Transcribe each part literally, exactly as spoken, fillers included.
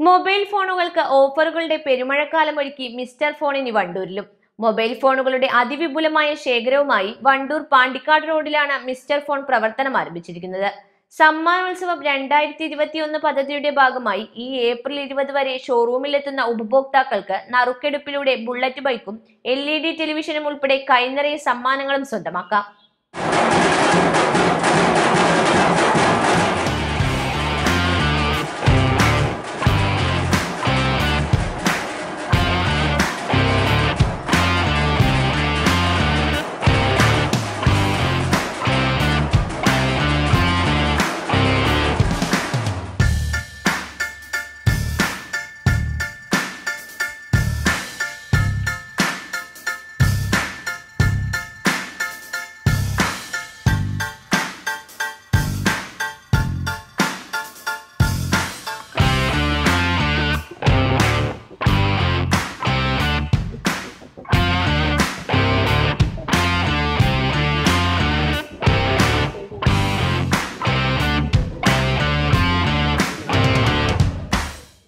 Mobile phone offer Perimarakalam Oriki, Mister Phone in Vandurlum. Mobile phone Adivi Bulamaya Shagro Mai, Vandur Pandikad Rodilana, Mister Phone Pravartanamar, which is another. Some miles of Brandai Tidivati on the Padatu de Bagamai, E. April Lidivatari, showroom Letana Ubokta Kalka, Naruke Pilude, Bullet Baikum, L E D television Mulpede, Kainare, Samanangalam Sodamaka.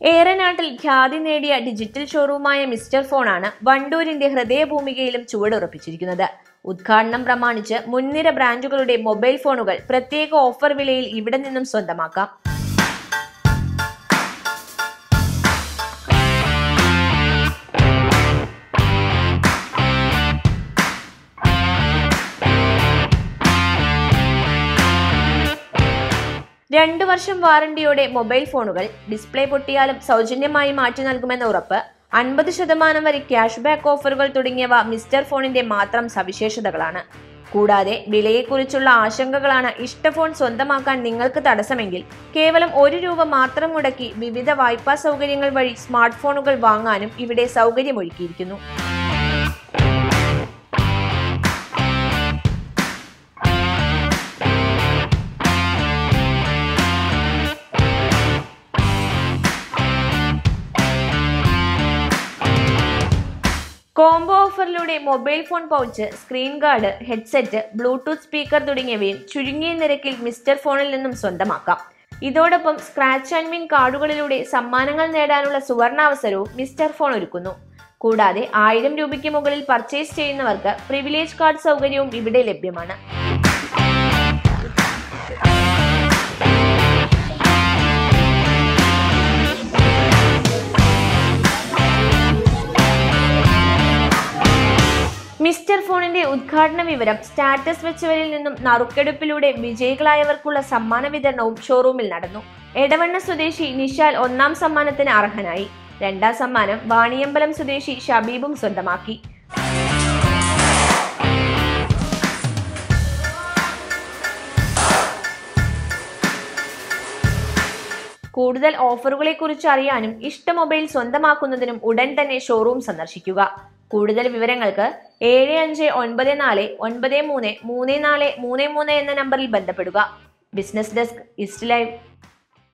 Aeronatal Khadi Nadia digital showroom Mister Phone Anna, Vandoor in the Hrade Bumigilum Chudor Pichikana. Udkarnam Brahmanicha, Munira Branjukude mobile phone, Prateko offer Vilil Ividanum Sondamaka. രണ്ട് വർഷം വാറണ്ടിയോടെ mobile ഫോണുകൾ display പൊട്ടിയാലും സൗജന്യമായി മാറ്റി നൽകുമെന്ന ഉറപ്പ് അൻപത് ശതമാനം വരെ cashback ഓഫറുകൾ തുടങ്ങിയവ മിസ്റ്റർ ഫോണിന്റെ മാത്രം സവിശേഷതകളാണ്. കൂടാതെ വിലയെക്കുറിച്ചുള്ള ആശങ്കകളാണ് ഇഷ്ടഫോൺ സ്വന്തമാക്കാൻ നിങ്ങൾക്ക് തടസ്സമെങ്കിൽ കേവലം ഒരു രൂപ മാത്രം മുടക്കി വിവിധ വായ്പാ സൗകര്യങ്ങൾ വഴി സ്മാർട്ട്ഫോണുകൾ വാങ്ങാനും ഇവിടെ സൗകര്യമൊരുക്കിയിരിക്കുന്നു. Combo offer lode mobile phone pouch, screen guard, headset, Bluetooth speaker തുടങ്ങിയവയും ചുരുങ്ങിയ നിരക്കിൽ മിസ്റ്റർ ഫോണിൽ നിന്നും സ്വന്തമാക്കാം. ഇതോടൊപ്പം സ്ക്രാച്ച് ആൻഡ് വിൻ കാർഡുകളിലൂടെ സമ്മാനങ്ങൾ നേടാനുള്ള സുവർണാവസരവും മിസ്റ്റർ ഫോൺ ഒരുക്കുന്നു. കൂടാതെ ആയിരം രൂപയ്ക്ക് മുകളിൽ പർച്ചേസ് ചെയ്യുന്നവർക്ക് പ്രിവിലേജ് കാർഡ് സൗകര്യവും ഇവിടെ ലഭ്യമാണ്. Mister Phone in the Udkarna Viveram, status which will in the Narukedupilude, Vijay Klayavarkula Samana with the Nob showroom in Nadano. Edavana Sudeshi, Nishal, Onam Samanathan Arhanai, Renda Samana, Bani Embalam Sudeshi, Shabibum Sundamaki. കൂടുതൽ ഓഫറുകളെക്കുറിച്ച് അറിയാനും ഇഷ്ട mobile സ്വന്തമാക്കുന്നതിനും ഉടൻ തന്നെ showroom സന്ദർശിക്കുക. കൂടുതൽ വിവരങ്ങൾക്ക് ഏഴ് അഞ്ച് ഒൻപത് നാല് ഒൻപത് മൂന്ന് മൂന്ന് നാല് മൂന്ന് മൂന്ന് എന്ന നമ്പറിൽ ബന്ധപ്പെടുക. Business desk east live.